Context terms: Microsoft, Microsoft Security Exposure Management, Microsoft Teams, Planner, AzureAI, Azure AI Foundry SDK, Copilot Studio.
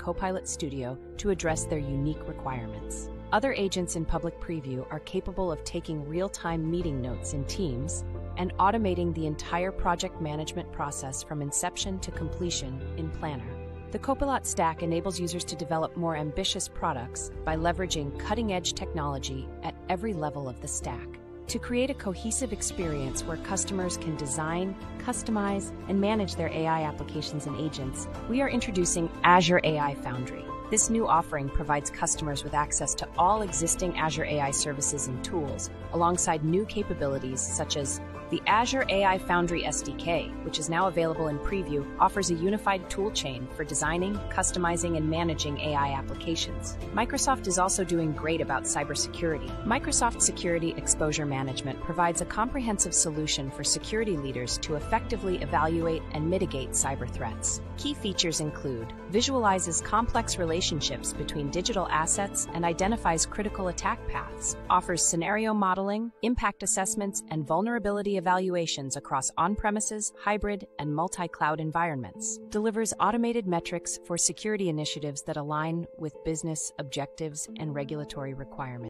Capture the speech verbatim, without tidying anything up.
Copilot Studio to address their unique requirements. Other agents in public preview are capable of taking real-time meeting notes in Teams and automating the entire project management process from inception to completion in Planner. The Copilot stack enables users to develop more ambitious products by leveraging cutting-edge technology at every level of the stack, to create a cohesive experience where customers can design, customize, and manage their A I applications and agents. We are introducing Azure A I Foundry. This new offering provides customers with access to all existing Azure A I services and tools, alongside new capabilities such as the Azure A I Foundry S D K, which is now available in preview, offers a unified toolchain for designing, customizing, and managing A I applications. Microsoft is also doing great about cybersecurity. Microsoft Security Exposure Management provides a comprehensive solution for security leaders to effectively evaluate and mitigate cyber threats. Key features include: visualizes complex relationships between digital assets and identifies critical attack paths, offers scenario modeling, impact assessments, and vulnerability evaluations across on-premises, hybrid, and multi-cloud environments, delivers automated metrics for security initiatives that align with business objectives and regulatory requirements.